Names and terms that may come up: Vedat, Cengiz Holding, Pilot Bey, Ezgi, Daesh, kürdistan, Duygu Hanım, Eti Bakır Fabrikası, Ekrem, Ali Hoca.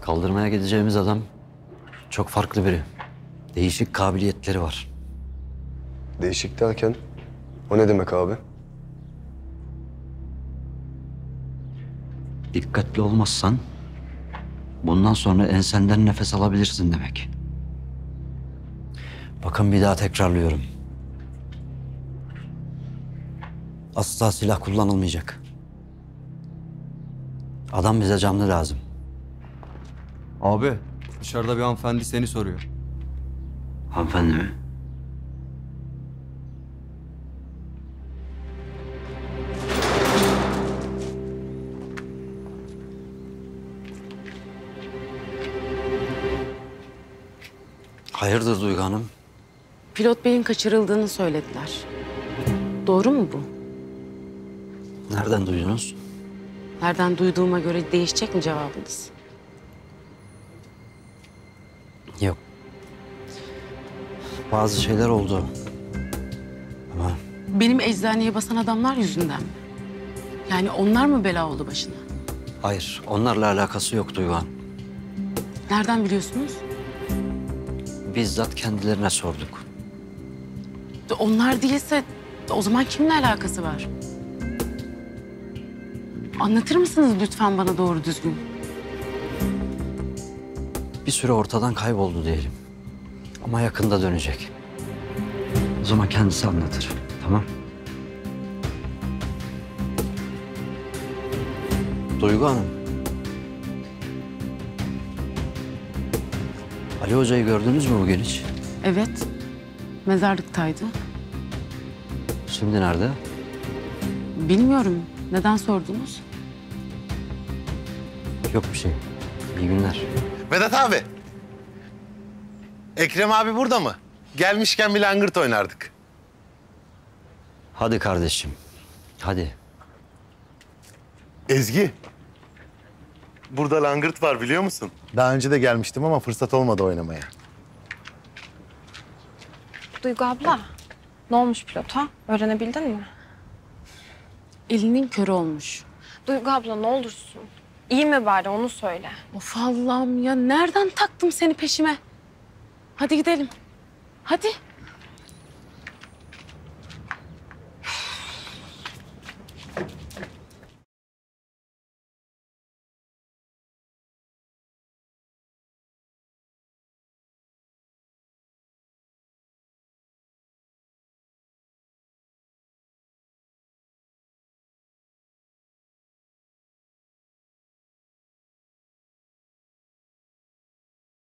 Kaldırmaya gideceğimiz adam çok farklı biri. Değişik kabiliyetleri var. Değişik derken o ne demek abi? Dikkatli olmazsan bundan sonra ensenden nefes alabilirsin demek. Bakın bir daha tekrarlıyorum. Asla silah kullanılmayacak. Adam bize canlı lazım. Abi dışarıda bir hanımefendi seni soruyor. Hanımefendi mi? Hayırdır Duygu Hanım? Pilot Bey'in kaçırıldığını söylediler. Doğru mu bu? Nereden duydunuz? Nereden duyduğuma göre değişecek mi cevabınız? Yok. Bazı şeyler oldu. Ama... Benim eczaneye basan adamlar yüzünden mi? Yani onlar mı bela oldu başına? Hayır, onlarla alakası yok Duygu Hanım. Nereden biliyorsunuz? Bizzat kendilerine sorduk. Onlar değilse o zaman kimle alakası var? Anlatır mısınız lütfen bana doğru düzgün? Bir süre ortadan kayboldu diyelim. Ama yakında dönecek. O zaman kendisi anlatır, tamam? Duygu Hanım. Ali Hoca'yı gördünüz mü bugün hiç? Evet. Mezarlıktaydı. Şimdi nerede? Bilmiyorum. Neden sordunuz? Yok bir şey. İyi günler. Vedat abi. Ekrem abi burada mı? Gelmişken bir langırt oynardık. Hadi kardeşim. Hadi. Ezgi. Burada langırt var biliyor musun? Daha önce de gelmiştim ama fırsat olmadı oynamaya. Duygu abla. Ne olmuş pilota? Öğrenebildin mi? Elinin körü olmuş. Duygu abla ne olursun. İyi mi bari onu söyle. Of Allah'ım ya nereden taktım seni peşime? Hadi gidelim. Hadi.